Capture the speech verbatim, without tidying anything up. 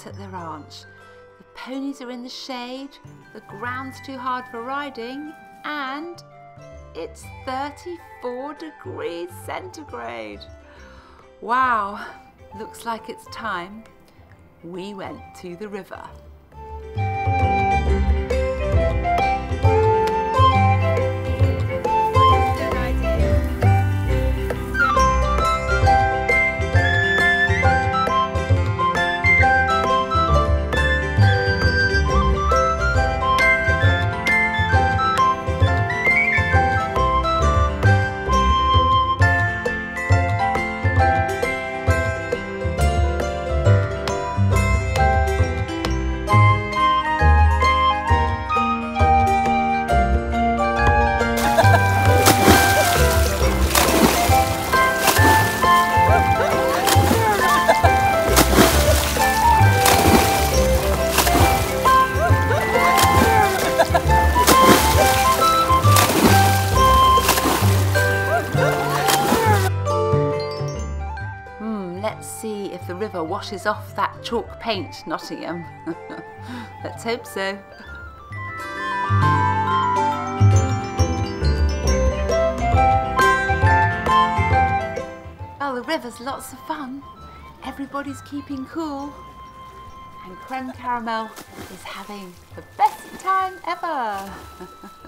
out at the ranch. The ponies are in the shade, the ground's too hard for riding, and it's thirty-four degrees centigrade. Wow, looks like it's time we went to the river. See if the river washes off that chalk paint, Nottingham. Let's hope so. Well, the river's lots of fun. Everybody's keeping cool. And Crème Caramel is having the best time ever.